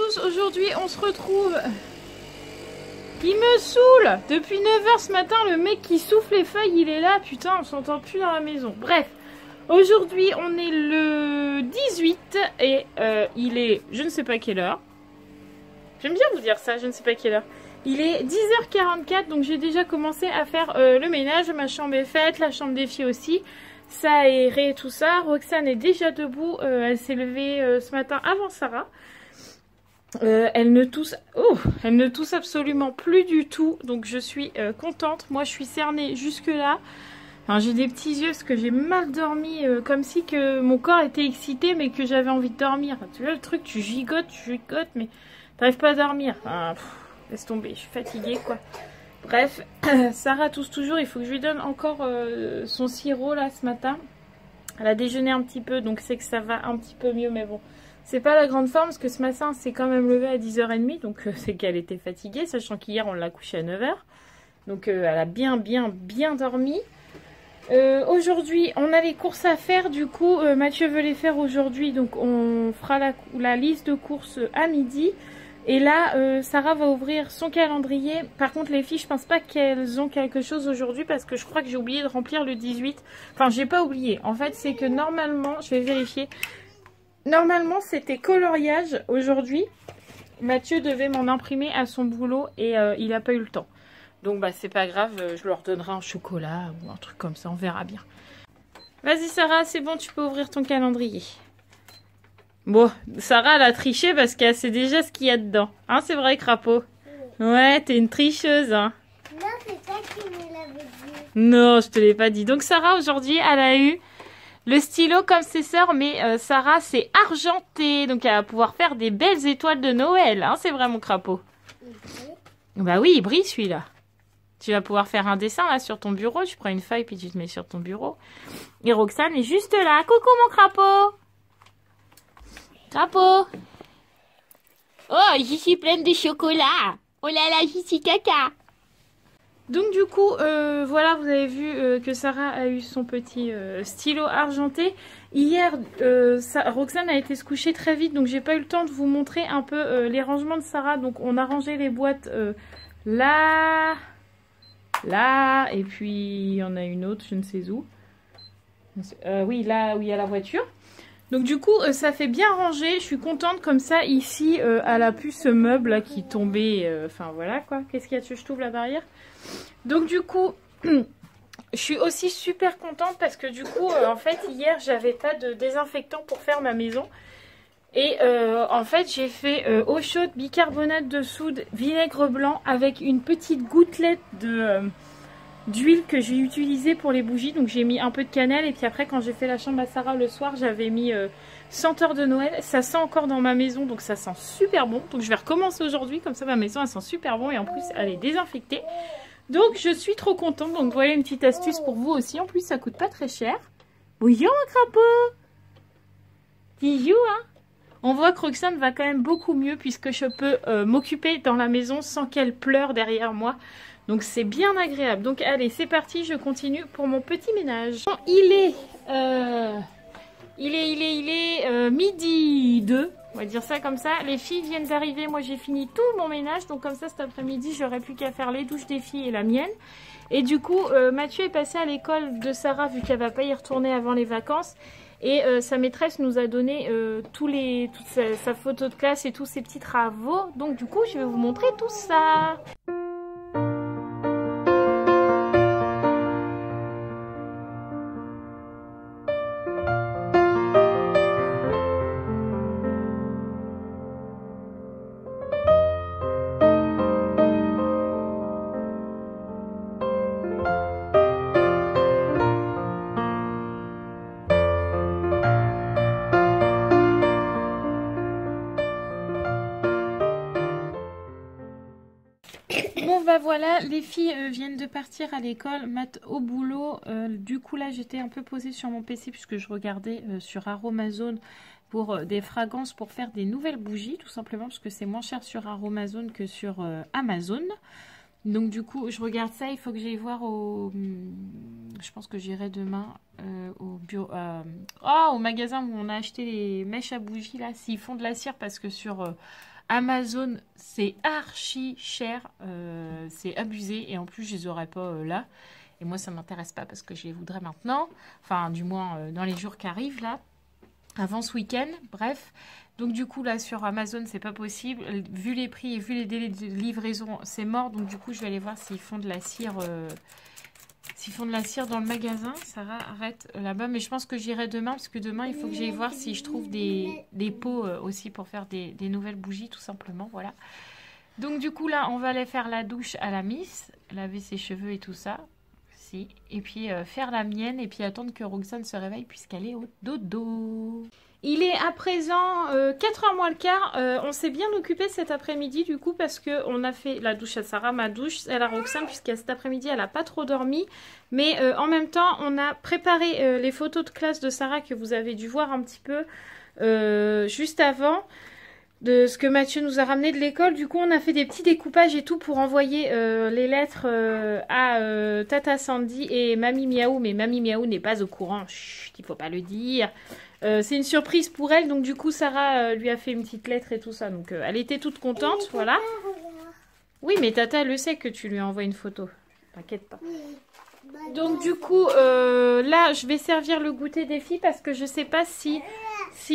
tous, aujourd'hui on se retrouve... Il me saoule! Depuis 9h ce matin, le mec qui souffle les feuilles, il est là, putain, on s'entend plus dans la maison. Bref, aujourd'hui on est le 18 et il est je ne sais pas quelle heure. J'aime bien vous dire ça, je ne sais pas quelle heure. Il est 10h44, donc j'ai déjà commencé à faire le ménage, ma chambre est faite, la chambre des filles aussi. Ça a aéré tout ça, Roxane est déjà debout, elle s'est levée ce matin avant Sarah. Elle ne tousse absolument plus du tout, donc je suis contente. Moi je suis cernée jusque là, enfin, j'ai des petits yeux parce que j'ai mal dormi, comme si que mon corps était excité mais que j'avais envie de dormir. Enfin, tu vois le truc, tu gigotes mais t'arrives pas à dormir, enfin, pff, laisse tomber, je suis fatiguée quoi. Bref, Sarah tousse toujours, il faut que je lui donne encore son sirop là ce matin. Elle a déjeuné un petit peu, donc c'est que ça va un petit peu mieux, mais bon. C'est pas la grande forme, parce que ce matin, c'est quand même levé à 10h30, donc c'est qu'elle était fatiguée, sachant qu'hier, on l'a couchée à 9h. Donc elle a bien dormi. Aujourd'hui, on a les courses à faire, du coup, Mathieu veut les faire aujourd'hui, donc on fera la liste de courses à midi. Et là, Sarah va ouvrir son calendrier. Par contre, les filles, je pense pas qu'elles ont quelque chose aujourd'hui parce que je crois que j'ai oublié de remplir le 18. Enfin, j'ai pas oublié. En fait, c'est que normalement, je vais vérifier. Normalement, c'était coloriage aujourd'hui. Mathieu devait m'en imprimer à son boulot et il n'a pas eu le temps. Donc, bah, c'est pas grave. Je leur donnerai un chocolat ou un truc comme ça. On verra bien. Vas-y, Sarah, c'est bon, tu peux ouvrir ton calendrier. Bon, Sarah, elle a triché parce qu'elle sait déjà ce qu'il y a dedans. Hein, c'est vrai, crapaud? Ouais, t'es une tricheuse, hein? Non, c'est toi qui me l'avais dit. Non, je te l'ai pas dit. Donc, Sarah, aujourd'hui, elle a eu le stylo comme ses sœurs, mais Sarah, c'est argenté. Donc, elle va pouvoir faire des belles étoiles de Noël. Hein, c'est vrai, mon crapaud? Bah oui, il brille, celui-là. Tu vas pouvoir faire un dessin, là, sur ton bureau. Tu prends une feuille, puis tu te mets sur ton bureau. Et Roxane est juste là. Coucou, mon crapaud! Crapaud! Oh, je suis pleine de chocolat! Oh là là, je suis caca! Donc du coup, voilà, vous avez vu que Sarah a eu son petit stylo argenté. Hier, Roxane a été se coucher très vite, donc j'ai pas eu le temps de vous montrer un peu les rangements de Sarah. Donc on a rangé les boîtes là, là, et puis il y en a une autre, je ne sais où. Oui, là où il y a la voiture. Donc du coup, ça fait bien ranger. Je suis contente comme ça. Ici, elle a pu ce meuble là, qui tombait. Enfin voilà quoi. Qu'est-ce qu'il y a dessus? Je trouve la barrière. Donc du coup, je suis aussi super contente parce que du coup, en fait, hier, j'avais pas de désinfectant pour faire ma maison. Et en fait, j'ai fait eau chaude, bicarbonate de soude, vinaigre blanc avec une petite gouttelette de... d'huile que j'ai utilisée pour les bougies, donc j'ai mis un peu de cannelle et puis après quand j'ai fait la chambre à Sarah le soir j'avais mis senteur de Noël, ça sent encore dans ma maison donc ça sent super bon, donc je vais recommencer aujourd'hui comme ça ma maison elle sent super bon et en plus elle est désinfectée, donc je suis trop contente, donc voilà une petite astuce pour vous aussi, en plus ça coûte pas très cher. Bouillon crapaud, bijou hein. On voit que Roxane va quand même beaucoup mieux puisque je peux m'occuper dans la maison sans qu'elle pleure derrière moi. Donc c'est bien agréable. Donc allez, c'est parti, je continue pour mon petit ménage. Il est midi 2, on va dire ça comme ça. Les filles viennent d'arriver, moi j'ai fini tout mon ménage. Donc comme ça cet après-midi, j'aurais plus qu'à faire les douches des filles et la mienne. Et du coup, Mathieu est passé à l'école de Sarah vu qu'elle va pas y retourner avant les vacances. Et sa maîtresse nous a donné toute sa photo de classe et tous ses petits travaux. Donc du coup, je vais vous montrer tout ça. Bah voilà, les filles viennent de partir à l'école, Matt au boulot. Du coup là j'étais un peu posée sur mon PC puisque je regardais sur Aromazone pour des fragrances pour faire des nouvelles bougies tout simplement parce que c'est moins cher sur Aromazone que sur Amazon. Donc du coup je regarde ça, il faut que j'aille voir au... Je pense que j'irai demain au magasin où on a acheté les mèches à bougies là, s'ils font de la cire parce que sur Amazon, c'est archi cher, c'est abusé, et en plus je les aurais pas là. Et moi ça m'intéresse pas parce que je les voudrais maintenant, enfin du moins dans les jours qui arrivent là, avant ce week-end, bref. Donc du coup là sur Amazon c'est pas possible, vu les prix et vu les délais de livraison c'est mort. Donc du coup je vais aller voir s'ils font de la cire, s'ils font de la cire dans le magasin. Sarah arrête là-bas, mais je pense que j'irai demain parce que demain il faut que j'aille voir si je trouve des pots aussi pour faire des nouvelles bougies tout simplement, voilà. Donc du coup là on va aller faire la douche à la Miss, laver ses cheveux et tout ça. Et puis faire la mienne et puis attendre que Roxane se réveille puisqu'elle est au dodo. Il est à présent 4h moins le quart. On s'est bien occupé cet après-midi du coup parce qu'on a fait la douche à Sarah, ma douche, elle à Roxane puisqu'à cet après-midi elle n'a pas trop dormi. Mais en même temps on a préparé les photos de classe de Sarah que vous avez dû voir un petit peu juste avant. De ce que Mathieu nous a ramené de l'école. Du coup, on a fait des petits découpages et tout pour envoyer les lettres à Tata Sandy et Mamie Miaou. Mais Mamie Miaou n'est pas au courant. Chut, il ne faut pas le dire. C'est une surprise pour elle. Donc, du coup, Sarah lui a fait une petite lettre et tout ça. Donc, elle était toute contente. Voilà. Oui, mais Tata le sait que tu lui envoies une photo. T'inquiète pas. Donc, du coup, là, je vais servir le goûter des filles parce que je ne sais pas si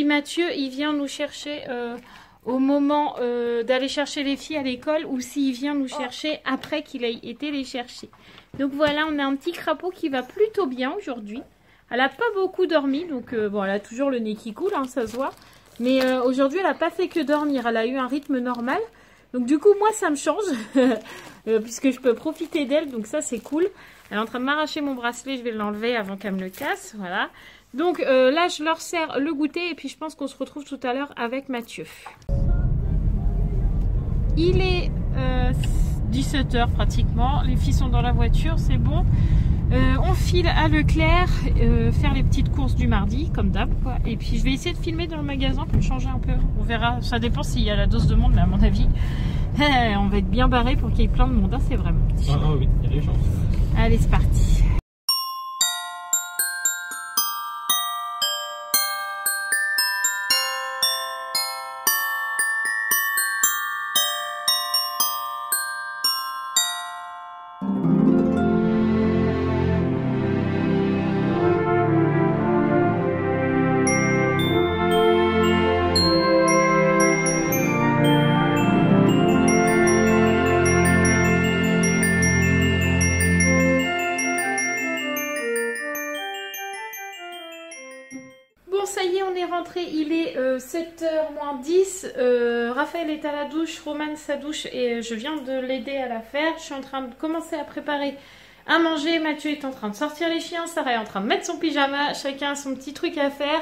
Mathieu, il vient nous chercher... au moment d'aller chercher les filles à l'école ou s'il vient nous chercher après qu'il ait été les chercher. Donc voilà, on a un petit crapaud qui va plutôt bien aujourd'hui. Elle n'a pas beaucoup dormi, donc bon, elle a toujours le nez qui coule, hein, ça se voit. Mais aujourd'hui, elle n'a pas fait que dormir, elle a eu un rythme normal. Donc du coup, moi, ça me change, puisque je peux profiter d'elle, donc ça, c'est cool. Elle est en train de m'arracher mon bracelet, je vais l'enlever avant qu'elle me le casse, voilà. Donc là, je leur sers le goûter et puis je pense qu'on se retrouve tout à l'heure avec Mathieu. Il est 17h pratiquement, les filles sont dans la voiture, c'est bon. On file à Leclerc, faire les petites courses du mardi, comme d'hab. Et puis je vais essayer de filmer dans le magasin pour changer un peu. On verra, ça dépend s'il y a la dose de monde, mais à mon avis, on va être bien barré pour qu'il y ait plein de monde. Hein, c'est vraiment petit. Ah oui, il y a des chances. Allez, c'est parti. Il est 7h moins 10, Raphaël est à la douche, Romane sa douche et je viens de l'aider à la faire. Je suis en train de commencer à préparer à manger, Mathieu est en train de sortir les chiens, Sarah est en train de mettre son pyjama, chacun a son petit truc à faire.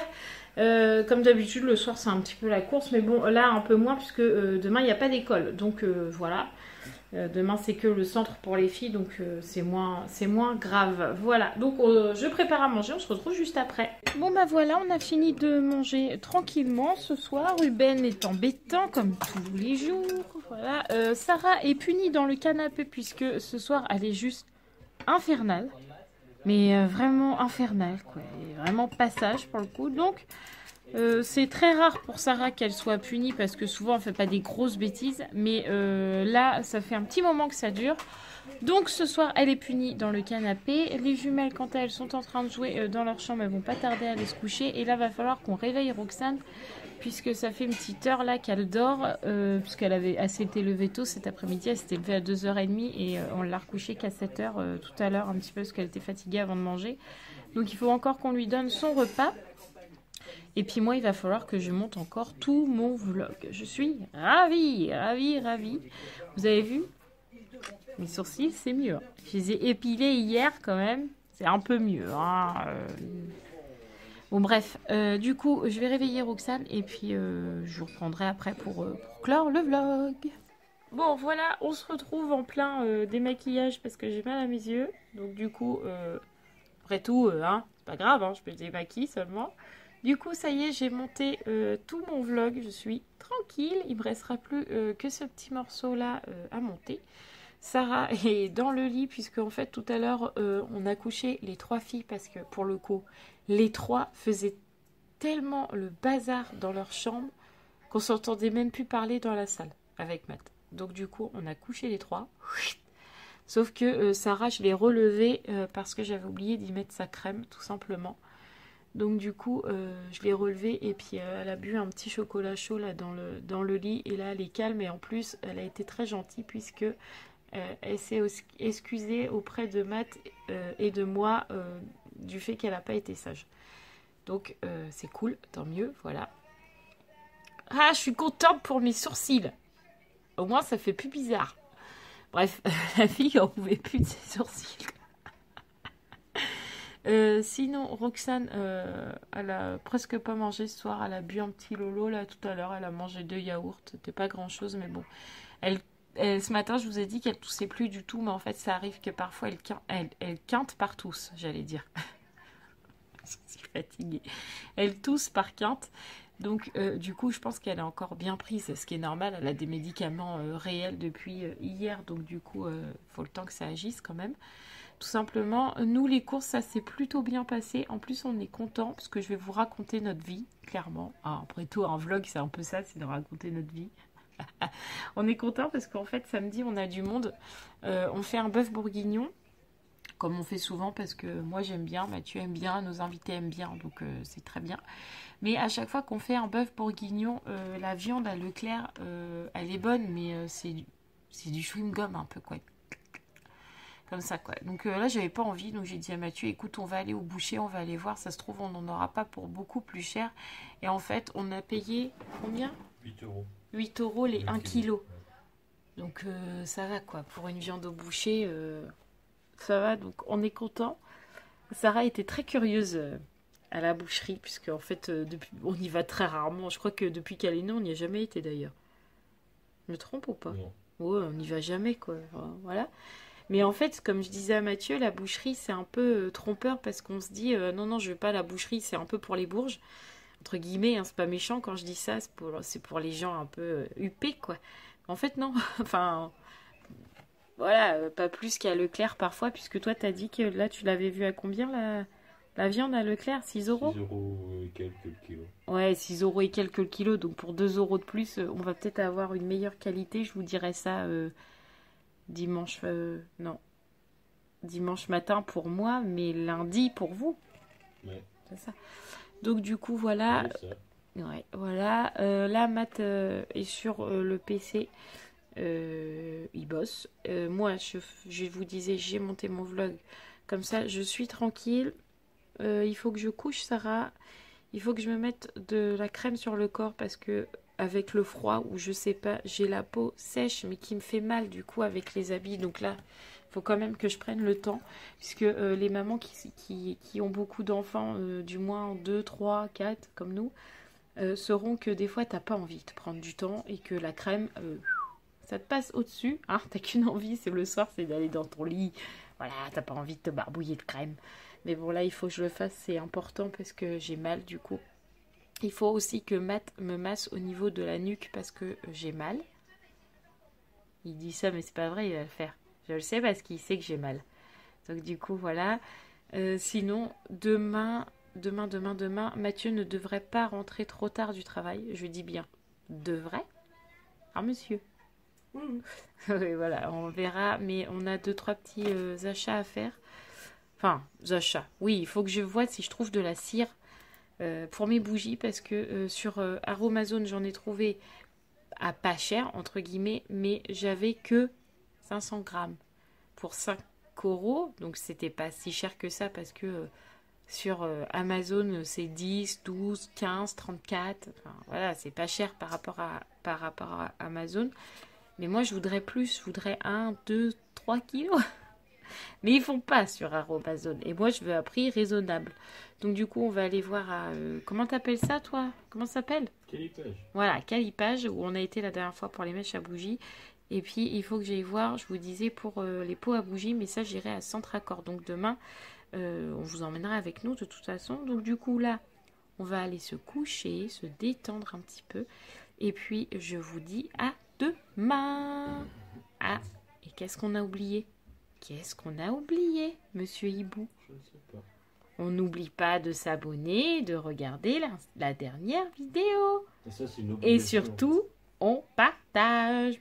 Comme d'habitude le soir c'est un petit peu la course, mais bon là un peu moins puisque demain il n'y a pas d'école, donc voilà. Demain c'est que le centre pour les filles, donc c'est moins grave. Voilà, donc je prépare à manger, on se retrouve juste après. Bon bah voilà, on a fini de manger tranquillement ce soir. Ruben est embêtant comme tous les jours. Voilà, Sarah est punie dans le canapé puisque ce soir elle est juste infernale. Mais vraiment infernale quoi, et vraiment passage pour le coup. Donc c'est très rare pour Sarah qu'elle soit punie parce que souvent on ne fait pas des grosses bêtises, mais là ça fait un petit moment que ça dure. Donc ce soir elle est punie dans le canapé. Les jumelles quant à elles sont en train de jouer dans leur chambre, elles vont pas tarder à aller se coucher. Et là va falloir qu'on réveille Roxane puisque ça fait une petite heure là qu'elle dort, puisqu'elle s'était levée tôt cet après-midi, elle s'était levée à 2h30 et on l'a recouchée qu'à 7h tout à l'heure un petit peu parce qu'elle était fatiguée avant de manger. Donc il faut encore qu'on lui donne son repas. Et puis moi, il va falloir que je monte encore tout mon vlog. Je suis ravie, ravie, ravie. Vous avez vu? Mes sourcils, c'est mieux. Je les ai épilés hier quand même. C'est un peu mieux. Hein. Bon bref, du coup, je vais réveiller Roxane et puis je vous reprendrai après pour clore le vlog. Bon voilà, on se retrouve en plein démaquillage parce que j'ai mal à mes yeux. Donc du coup, après tout, hein, c'est pas grave, hein, je me démaquille seulement. Du coup, ça y est, j'ai monté tout mon vlog, je suis tranquille, il ne me restera plus que ce petit morceau-là à monter. Sarah est dans le lit, puisque en fait, tout à l'heure, on a couché les trois filles, parce que pour le coup, les trois faisaient tellement le bazar dans leur chambre qu'on s'entendait même plus parler dans la salle avec Matt. Donc du coup, on a couché les trois. Sauf que Sarah, je l'ai relevée parce que j'avais oublié d'y mettre sa crème, tout simplement. Donc du coup, je l'ai relevée et puis elle a bu un petit chocolat chaud là dans le lit. Et là, elle est calme et en plus, elle a été très gentille puisque elle s'est excusée auprès de Matt et de moi du fait qu'elle n'a pas été sage. Donc c'est cool, tant mieux, voilà. Ah, je suis contente pour mes sourcils. Au moins, ça fait plus bizarre. Bref, la fille en pouvait plus de ses sourcils. Sinon, Roxane, elle a presque pas mangé ce soir. Elle a bu un petit lolo là tout à l'heure. Elle a mangé 2 yaourts. C'était pas grand chose, mais bon. Ce matin, je vous ai dit qu'elle toussait plus du tout, mais en fait, ça arrive que parfois elle quinte par tousse, j'allais dire. Je suis fatiguée. Elle tousse par quinte. Donc, du coup, je pense qu'elle est encore bien prise, ce qui est normal. Elle a des médicaments réels depuis hier, donc du coup, faut le temps que ça agisse quand même. Tout simplement, nous, les courses, ça s'est plutôt bien passé. En plus, on est content parce que je vais vous raconter notre vie, clairement. Ah, après tout, un vlog, c'est un peu ça, c'est de raconter notre vie. On est content parce qu'en fait, samedi, on a du monde. On fait un bœuf bourguignon, comme on fait souvent, parce que moi j'aime bien, Mathieu aime bien, nos invités aiment bien, donc c'est très bien. Mais à chaque fois qu'on fait un bœuf bourguignon, la viande à Leclerc, elle est bonne, mais c'est du chewing-gum un peu, quoi. Comme ça, quoi. Donc là, j'avais pas envie, donc j'ai dit à Mathieu, écoute, on va aller au boucher, on va aller voir, ça se trouve, on n'en aura pas pour beaucoup plus cher. Et en fait, on a payé combien ? 8 euros. 8 € les 1 kilo. Donc ça va, quoi. Pour une viande au boucher... ça va, donc on est content. Sarah était très curieuse à la boucherie, puisque en fait, on y va très rarement. Je crois que depuis qu'elle est née, on n'y a jamais été d'ailleurs. Je me trompe ou pas? Ouais, on n'y va jamais, quoi. Voilà. Mais en fait, comme je disais à Mathieu, la boucherie, c'est un peu trompeur, parce qu'on se dit, non, je veux pas la boucherie, c'est un peu pour les bourges. Entre guillemets, hein, c'est pas méchant quand je dis ça, c'est pour les gens un peu huppés, quoi. En fait, non. Enfin... Voilà, pas plus qu'à Leclerc parfois, puisque toi, tu as dit que là, tu l'avais vu à combien, la viande à Leclerc? 6 euros? 6 € et quelques le kilo. Ouais, 6 € et quelques le kilo, donc pour 2 € de plus, on va peut-être avoir une meilleure qualité, je vous dirai ça dimanche, non, dimanche matin pour moi, mais lundi pour vous. Ouais. C'est ça. Donc du coup, voilà, ouais, voilà. Là, Matt est sur le PC. Il bosse. Moi, je vous disais, j'ai monté mon vlog. Comme ça, je suis tranquille. Il faut que je couche Sarah. Il faut que je me mette de la crème sur le corps parce que avec le froid ou je sais pas, j'ai la peau sèche mais qui me fait mal du coup avec les habits. Donc là, il faut quand même que je prenne le temps puisque les mamans qui ont beaucoup d'enfants, du moins 2, 3, 4 comme nous, sauront que des fois, t'as pas envie de prendre du temps et que la crème... ça te passe au-dessus, hein, t'as qu'une envie, c'est le soir, c'est d'aller dans ton lit. Voilà, t'as pas envie de te barbouiller de crème. Mais bon, là, il faut que je le fasse, c'est important parce que j'ai mal, du coup. Il faut aussi que Matt me masse au niveau de la nuque parce que j'ai mal. Il dit ça, mais c'est pas vrai, il va le faire. Je le sais parce qu'il sait que j'ai mal. Donc, du coup, voilà. Sinon, demain, Mathieu ne devrait pas rentrer trop tard du travail. Je dis bien, devrait. Ah, monsieur. Oui, voilà, on verra, mais on a 2-3 petits achats à faire. Enfin, achats, oui, il faut que je vois si je trouve de la cire pour mes bougies, parce que sur Aromazone, j'en ai trouvé à pas cher, entre guillemets, mais j'avais que 500 grammes pour 5 €, donc c'était pas si cher que ça, parce que sur Amazon, c'est 10, 12, 15, 34, enfin, voilà, c'est pas cher par rapport à Amazon. Mais moi, je voudrais plus. Je voudrais 1, 2, 3 kilos. Mais ils font pas sur Aromazone. Et moi, je veux un prix raisonnable. Donc, du coup, on va aller voir à... comment t'appelles ça, toi? Comment ça s'appelle? Calipage. Voilà, Calipage, où on a été la dernière fois pour les mèches à bougie. Et puis, il faut que j'aille voir, je vous disais, pour les pots à bougie. Mais ça, j'irai à centre-accord. Donc, demain, on vous emmènera avec nous, de toute façon. Donc, du coup, là, on va aller se coucher, se détendre un petit peu. Et puis, je vous dis à... demain. Ah, et qu'est-ce qu'on a oublié? Qu'est-ce qu'on a oublié, monsieur Hibou? Je ne sais pas. On n'oublie pas de s'abonner, de regarder la dernière vidéo. Et ça, c'est une obligation. Et surtout, on partage.